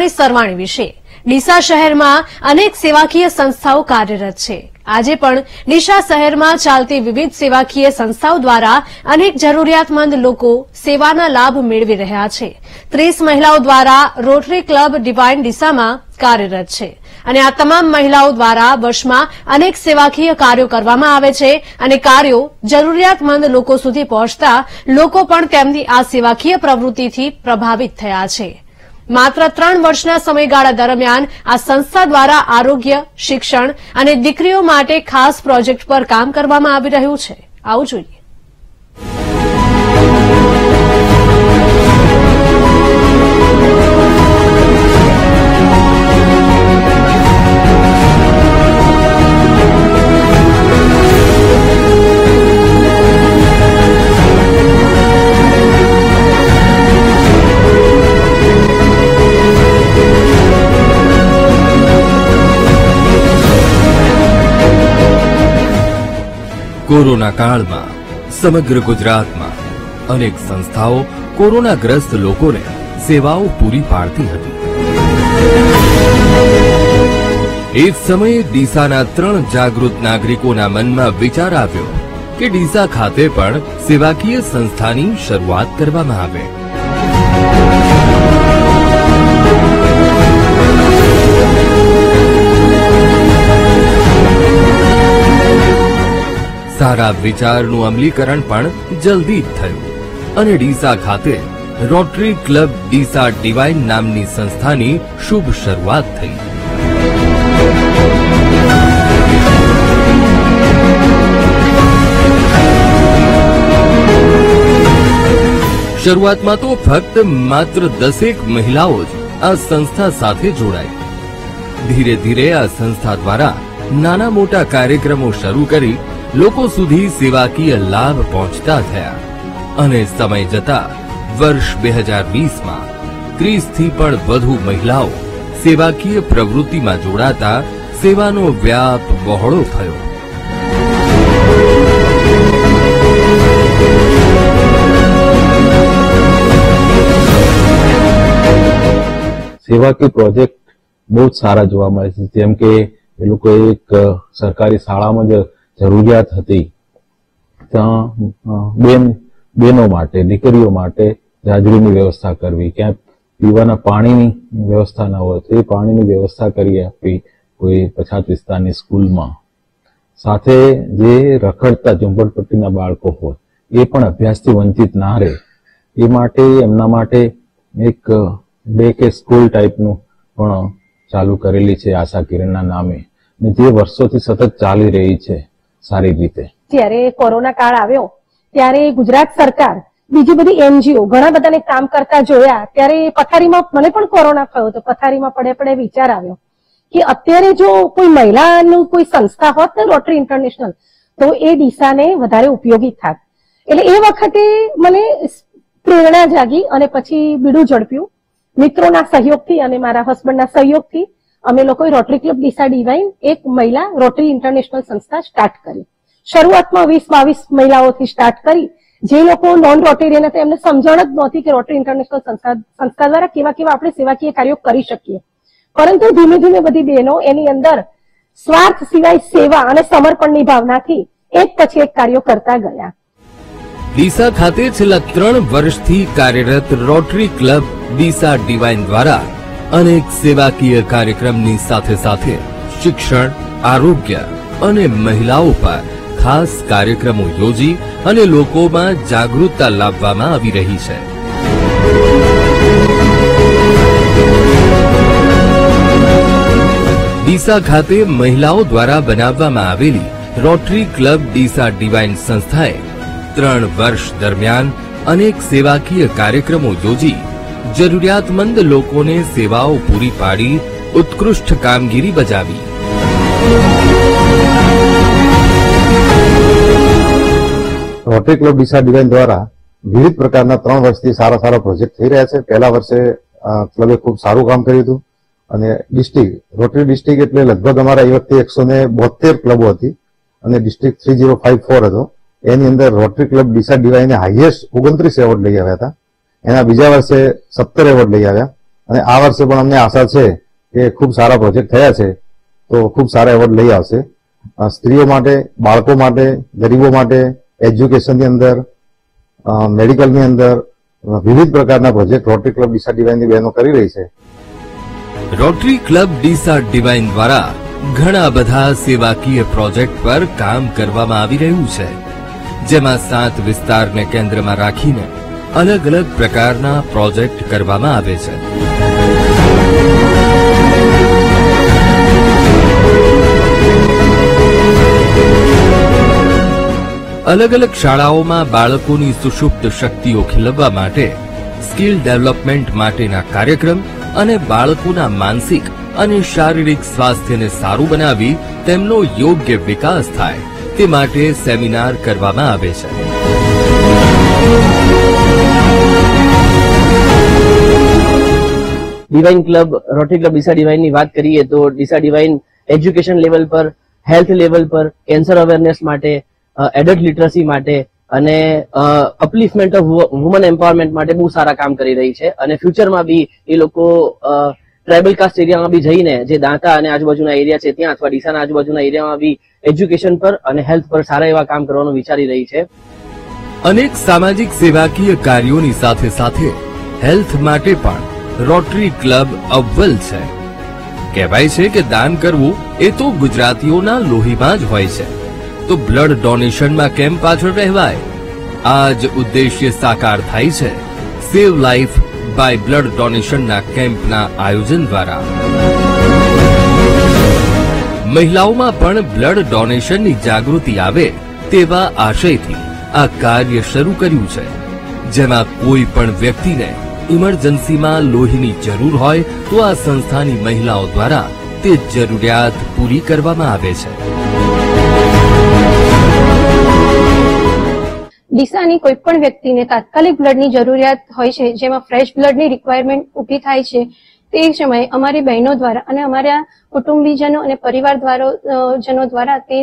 सरवाणी विषे डीसा शहर में अनेक सेवाकीय संस्थाओं कार्यरत है। आज डीसा शहर में चालती विविध सेवाकीय संस्थाओं द्वारा अनेक जरूरियातमंद लोग सेवाना लाभ मेळवी रह्या छे। 30 महिलाओं द्वारा रोटरी क्लब ડીવાઈન डीसा में कार्यरत है। आ तमाम महिलाओं द्वारा वर्ष में अनेक सेवाकीय कार्यों करवामां आवे छे अने कार्यों जरूरियातमंद लोग सुधी पहोंचता लोको पण तेमनी आ सेवाकीय प्रवृत्तिथी प्रभावित थया छे। मात्र 3 वर्षना समयगाळा दरमियान आ संस्था द्वारा आरोग्य, शिक्षण अने दीकरीओ माटे खास प्रोजेक्ट पर काम करवामां आवी रह्युं छे। आवो जोईए। कोरोना काल में समग्र गुजरात में अनेक संस्थाओं कोरोनाग्रस्त लोगों ने सेवाओं पूरी पाड़ती हती। एक समय डीसाना 3 जागृत नागरिकों मन में विचार आव्यो के डीसा खाते पण सेवाकीय संस्थानी शरूआत करवामां आवे। सारा विचारनुं अमलीकरण पण जल्दी थयुं अने डीसा खाते रोटरी क्लब डीसा ડીવાઈન नामनी संस्थानी शुभ शरूआत थई। शरूआत में तो फक्त मात्र 10 महिलाओं आ संस्था साथे जोड़ाई। धीरे धीरे आ संस्था द्वारा नाना मोटा कार्यक्रमों शुरू करी लोको सुधी सेवाकीय लाभ पहुंचता थया अने समय जता वर्ष 2020 में 30 थी पण वधु महिलाओं सेवाकीय प्रवृत्ति में जोड़ाता सेवानो व्याप बहोळो थयो। सेवाकीय प्रोजेक्ट बहुत सारा जोवा मळे छे। जेम के ए लोको एक सरकारी शाला में जरूरियात थी बेनो माटे दीकरीओ माटे जाजरीनी व्यवस्था करवी, क्या पीवाना पाणीनी व्यवस्था न होय तो पाणीनी व्यवस्था करी आपी कोई पछात विस्तारनी स्कूलमां। साथे जे रखड़ता झूंपड़पट्टीना बाळको होय ए पण अभ्यासथी वंचित ना रहे ए माटे एमना माटे एक डे के स्कूल टाइपनुं पण चालू करेली छे आशा किरणना नामे ने जे वर्षोथी सतत चाली रही छे। सारी रीते त्यारे कोरोना काल आव्यो त्यारे गुजरात सरकार बीजी बधी एनजीओ घणा बधाने काम करता जोया त्यारे पथारीमां मने पण कोरोना थयो तो पथारीमां पड़े पड़े विचार आव्यो कि अत्यारे जो कोई महिलानुं कोई संस्था होत ने रोटरी इंटरनेशनल तो ए डीसाने वधारे उपयोगी थात। एटले ए वखते मने प्रेरणा जागी अने पछी बीडुं झडप्युं। मित्रोना सहयोगथी अने मारा हस्बन्डना सहयोगथी अमे लोकोए रोटरी क्लब डीसा ડીવાઈન एक महिला रोटरी इंटरनेशनल संस्था स्टार्ट करी। शुरुआत में 20-22 महिलाओं थी स्टार्ट करी। जे लोको नॉन रोटेरियन हता एमने समझण ज नहोती कि रोटरी इंटरनेशनल संस्था द्वारा केवा-केवा आपणे सेवाकीय कार्यो करी शकीए। परंतु धीमे धीमे बधी बहनों एनी अंदर स्वार्थ सिवाय सेवा अने समर्पणनी भावनाथी एक पछी एक कार्यो करता गया। डीसा खाते छेल्ला 3 वर्षथी कार्यरत रोटरी क्लब डीसा ડીવાઈન द्वारा अनेक सेवाकीय कार्यक्रमनी साथे साथे शिक्षण, आरोग्य अने महिलाओं पर खास कार्यक्रमों योजी अने लोको में जागरूकता लाववामां आवी रही छे। डीसा खाते महिलाओं द्वारा बनाववामां आवेली रोटरी क्लब डीसा ડીવાઈન संस्थाए 3 वर्ष दरमियान अनेक सेवाकीय कार्यक्रमों योजी जरूरियातमंद लोगों ने सेवाओं पूरी पाड़ी उत्कृष्ट कामगिरी बजावी। रोटरी क्लब डीसा ડીવાઈન द्वारा विविध प्रकारना 3 वर्षथी सारा सारा प्रोजेक्ट थी रह्या छे। पहला वर्षे क्लबे खूब सारू काम कर्युं हतुं अने डिस्ट्रिक्ट रोटरी डिस्ट्रिक्ट एटले लगभग अमारा ए वखते 172 क्लबो हती अने डिस्ट्रिक्ट 3054 हतो। एनी अंदर rotary club Deesa divine highest 29 award लई आव्या हता। एना बीजा वर्षे 17 एवोर्ड लई आव्या आ वर्षे पण अमने आशा छे के खूब सारा प्रोजेक्ट थया छे तो खूब सारा एवॉर्ड लई आवशे। स्त्रीओ माटे, बाळको माटे, गरीबो माटे, एज्युकेशन नी अंदर, मेडिकल नी अंदर विविध प्रकारना project rotary club Deesa divine नी बहनो करी रही छे। रोटरी क्लब डीसा डिवाइन द्वारा घणा बधा सेवाकीय प्रोजेक्ट पर काम करवामां आवी रह्युं छे, जेमां सात विस्तारने केंद्रमां राखीने अलग अलग प्रकारना प्रोजेक्ट करवामां आवे छे। अलग अलग शालाओं में बालकों की सुषुप्त शक्तिओं खीलववा माटे स्किल डेवलपमेंट माटेना कार्यक्रम अने बालकोना मानसिक अने शारीरिक स्वास्थ्य ने सारू बनावी तेमनो योग्य विकास थाय ते माटे सेमिनार करवामां आवे छे। Divine club rotary club Deesa divine नी बात करिए तो डीसा डिवाइन एज्युकेशन लेवल पर, हेल्थ लेवल पर, कैंसर अवेरनेस माटे, एडल्ट लिटरसी माटे अने अपलिफ्टमेंट ऑफ वुमन एम्पावरमेंट माटे बहुत सारा काम करी रही है। अने फ्यूचर में भी ये लोग ट्राइबल कास्ट एरिया में भी जाइने जे दांता अने आजुबाजुना एरिया है त्यां अथवा डीसा आजुबाजुना एरिया में भी एज्युकेशन पर अने हेल्थ पर सारा एवा काम करवानुं विचारी रही है। अनेक सामाजिक सेवाकीय कार्योनी साथे साथे हेल्थ माटे पण रोटरी क्लब अव्वल है। कहेवाय छे के दान करवुं ए तो गुजरातीओना लोहीमां ज होय छे तो ब्लड डोनेशन में केम पाछळ रहेवाय। आज उद्देश्य साकार थाय छे save life by blood donation ना केम्प ना आयोजन द्वारा। महिलाओं में पण ब्लड डोनेशन नी जागृति आवे तेवा आशय थी आ कार्य शुरू कर्युं छे, जेमां कोई पण व्यक्ति ने इमरजन्सी में लोहीनी जरूर होय तो आ संस्था नी महिलाओं द्वारा ते जरूरियात पूरी करवामां आवे छे। डीसा कोईपण व्यक्ति ने तात्कालिक ब्लड की जरूरियात होय छे, जेमां फ्रेश ब्लड की रिक्वायरमेंट उभी थाय छे ते समये अमारी बहनों द्वारा अने अमारा कुटुंबीजनों अने परिवार जनों द्वारा ते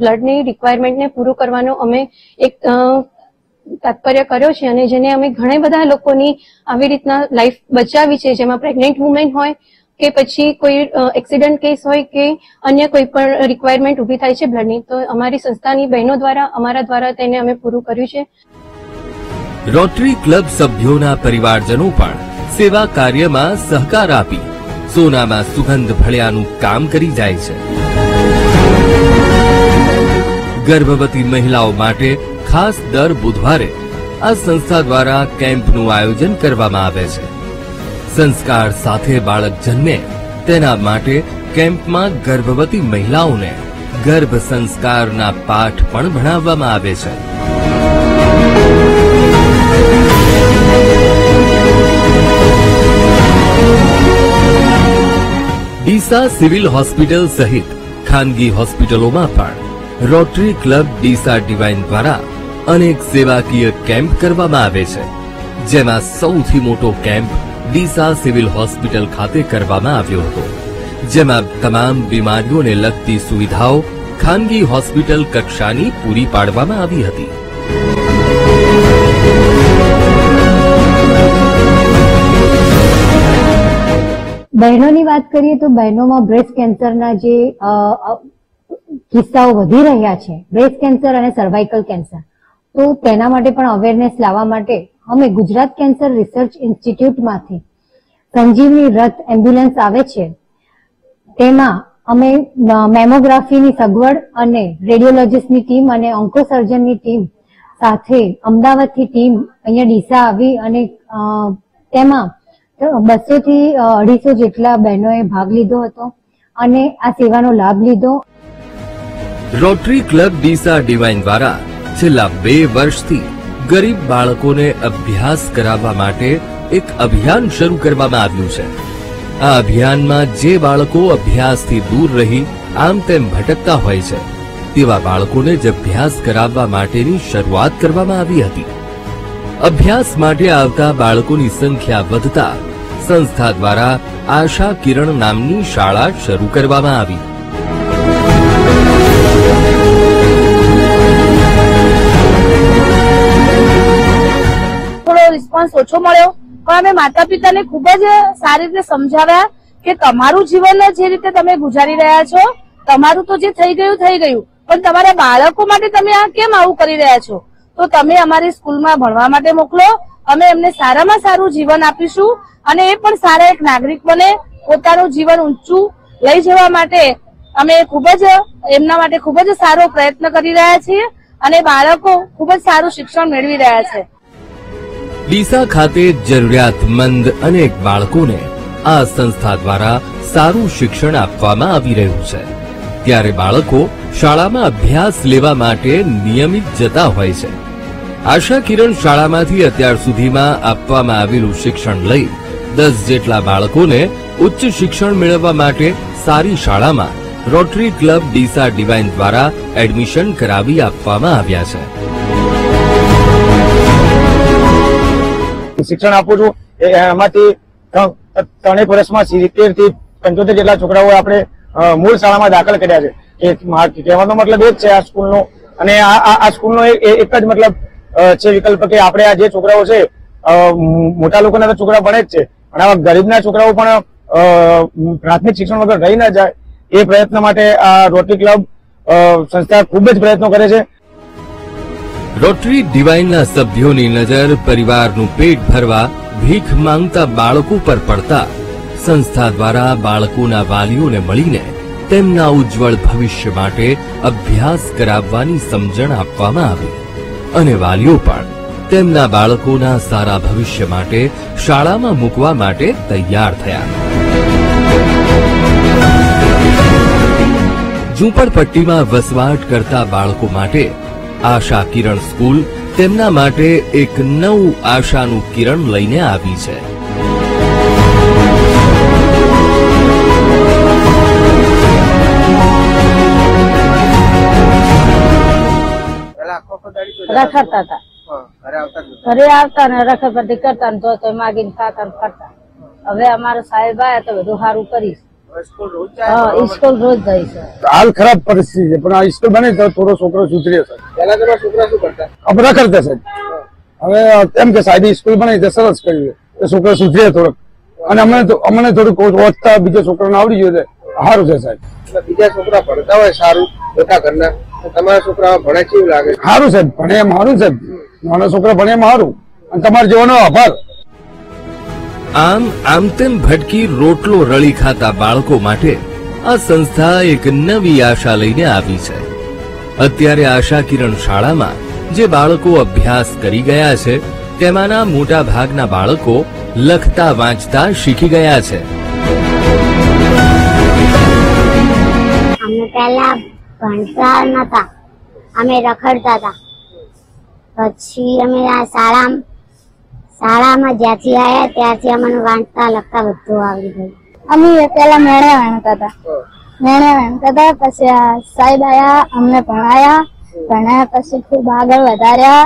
ब्लड की रिक्वायरमेंट ने पूरो करवानो अमे एक तात्पर्य कर्यो छे अने जेने अमे घणे बधा लोकोनी आवी रीतना लाइफ बचावी छे, जेमां प्रेग्नेंट वुमेन होय के पछी कोई एक्सिडेंट केस होय के अन्य कोई पण रिक्वायरमेंट ऊभी थाय छे ब्लडनी तो अमारी संस्थानी बहनों द्वारा अमारा द्वारा तेने अमे पूरू कर्युं छे। रोटरी क्लब सभ्योना परिवारजनों पण सेवा कार्यमां सहकार आपी सोनामां सुगंध भळ्यानुं काम करी जाय छे। गर्भवती महिलाओं माटे खास दर बुधवारे आ संस्था द्वारा केम्पनुं आयोजन करवामां आवे छे। संस्कार साथे बालक जन्मे तेना माटे केम्प में गर्भवती महिलाओं ने गर्भ संस्कार ना पाठ पण भणाववामां आवे छे। डीसा सिविल हॉस्पिटल सहित खानगी हॉस्पिटलों में पण रोटरी क्लब डीसा डिवाइन द्वारा अनेक सेवाकीय केम्प करवामां आवे छे, जेमां सौथी मोटो केम्प डीसा सिविल हॉस्पिटल खाते करवामां आव्यो हतो, जेमां तमाम बीमारीओने लगती सुविधाओं खानगी हॉस्पिटल कक्षानी पूरी पाडवामां आवी हती। बहनोनी बात करिए तो बहनों में ब्रेस्ट केन्सर ना जे किस्साओ वधी रह्या छे, ब्रेस्ट केन्सर अने सर्वाइकल केन्सर तो तेना माटे पण अवेरनेस लावा माटे हमें गुजरात कैंसर रिसर्च इंस्टीट्यूट मांथी संजीवनी रथ एम्ब्युलन्स आवे छे। तेमा अमे मेमोग्राफी नी सगवड अने रेडियोलॉजिस्ट नी टीम अने ऑन्कोसर्जन नी टीम साथे अमदावाद थी टीम अहींया डीसा आवी अने तेमा 200 થી 250 जेटला बहनोए भाग लीधो हतो अने आ सेवानो लाभ लीधो। रोटरी क्लब डीसा डिवाइन द्वारा छेल्ला 2 वर्षथी गरीब बालकों ने अभ्यास करावा माटे एक अभियान शुरू करवामां आव्युं छे। आ अभियान में जे बालको अभ्यास थी दूर रही आम तेम भटकता होय छे तेवा बालकोने ज अभ्यास करावा माटेनी शरूआत करवामां आवी हती। अभ्यास माटे आवता बालकोनी संख्या वधता संस्था द्वारा आशा किरण नामनी शाला शुरू करवामां आवी। रिस्पोन्स ओछो मळ्यो अमे माता पिता ने खूब ज सारी रीते समझाव्या के तमारू जीवन जे रीते तमे गुजारी रह्या छो तमारू तो जे थई गयुं पण तमारा बाळको माटे तमे आ केम आवुं करी रह्या छो तो तमे अमारी स्कूल मां भणवा माटे मोकलो अमे एमने सारामां सारू जीवन आपीशुं अने ए पण सारा एक नागरिक बने पोतानुं जीवन ऊंचुं लई जवा माटे अमे खूब ज एमना माटे खूब ज सारो प्रयत्न करी रह्या छीए अने बाळको खूब ज सारू शिक्षण मेळवी रह्या छे। डीसा खाते जरूरियातमंद अनेक बाळकोने आ संस्था द्वारा सारू शिक्षण आपवामां आवी रह्युं छे त्यारे बाळको शाळामां अभ्यास लेवा माटे नियमित जता होय छे। आशा किरण शाळामांथी અત્યાર સુધીમાં આપવામાં આવેલું શિક્ષણ લઈ 10 જેટલા બાળકોને ઉચ્ચ શિક્ષણ મેળવવા માટે સારી શાળામાં રોટરી ક્લબ ડીસા ડિવાઇન દ્વારા એડમિશન કરાવી આપવામાં આવ્યા છે। शिक्षण आपू छू त्रणेक वर्ष में 70 થી 75 जेटला छोकराओ आपणे मूल शाला में दाखल कर्या छे। कहेवानो मतलब ए छे आ स्कूल नो अने आ स्कूल नो एक ज मतलब छे विकल्प के आपणे आ जे छोकराओ छे मोटा लोकोना तो छोकरा बने ज छे पण आवा गरीबना छोकराओ पण प्राथमिक शिक्षण वगर रही न जाय ए प्रयत्न माटे आ रोटरी क्लब संस्था खूब ज प्रयत्नो करे छे। रोटरी डिवाइनना सभ्योनी नजर परिवारनु पेट भरवा भीख मांगता बाळको पर पड़ता संस्था द्वारा बाळकोना वालीओने मळीने तेमना उज्ज्वल भविष्य माटे अभ्यास कराववानी समझण आपवामां आवी अने वालीओ पण तेमना बाळकोना सारा भविष्य माटे शाळामां मूकवा माटे तैयार थया। झूंपड़पट्टीमां वसवाट करता बाळको माटे आशा किरण स्कूल तेमना माटे एक नव आशानु किरण लईने आवी छे। रखता था घरे आता ने रख पर दिक्कत न तो तो मागीन खाता न फरता हवे हमारा साहेब आया तो बधु हारू करी स्कूल रोज जाए स्कूल रोज जाए सर हाल खराब परिस्थिति है पण आ स्कूल बने तो थोड़ा छोकरा सुधरे सर पहला जमा छोकरा सु करता अब ना करता सर हमें एम के साइड स्कूल बने तो सरस करियो तो छोकरा सुधरे थोड़ा અને અમને થોડું ઓછતા બીજો છોકરાને આવડી ગયો છે સારું છે સાહેબ એટલે બીજા છોકરા ભણતા હોય સારું મોટા ઘરના તમારા છોકરા ભણે કેવું લાગે સારું સાહેબ ભણે એમ સારું સાહેબ નાના છોકરા ભણે એમ સારું અને તમાર જેવાનો આભાર। आम आमतेम भटकी रोटलो रली खाता बाळको माटे आ संस्था एक नवी आशा लईने आवी छे। अत्यारे आशा किरण शाळामां जे बाळको अभ्यास करी गया छे तेमाना मोटा भागना बाळको लखता वांचता शीखी गया छे। अमे पहेला भणता नता अमे रखडता था पछी अमे आ शाळामां शाला में ज्यादा आया त्यारथी अमने वांचता लगता बधुं आवडी गयुं। अमे पहेला मेणे वांचता था पछी साहेब आया अमने भणाया पछी खूब आगळ वधार्या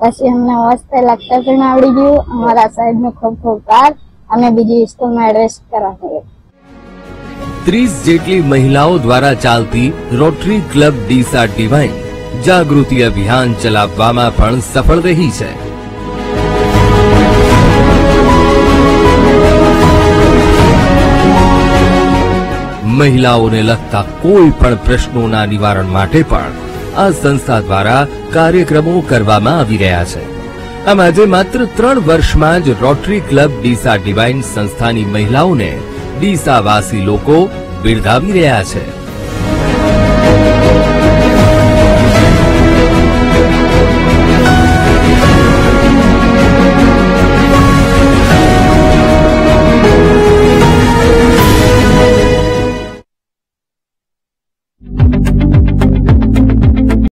पछी अमने वास्ते लगता पण आवडी गयुं। अमारा साहेबनो खूब खूब आभार। अमने बीजी स्कूल में एडमिट कराव्या। 30 जेटली महिलाओं द्वारा चालती रोटरी क्लब डीसा डिवाइन जागृति अभियान चलाववामां पण सफल रही छे। महिलाओं ने लगता कोई पण प्रश्नों ना निवारण माटे पण आ संस्था द्वारा कार्यक्रमों करवामां आवी रह्या छे। आम आजे मात्र 3 वर्ष में ज रोटरी क्लब डीसा डिवाइन संस्था की महिलाओं ने डीसावासी लोको बिरदावी रह्या छे।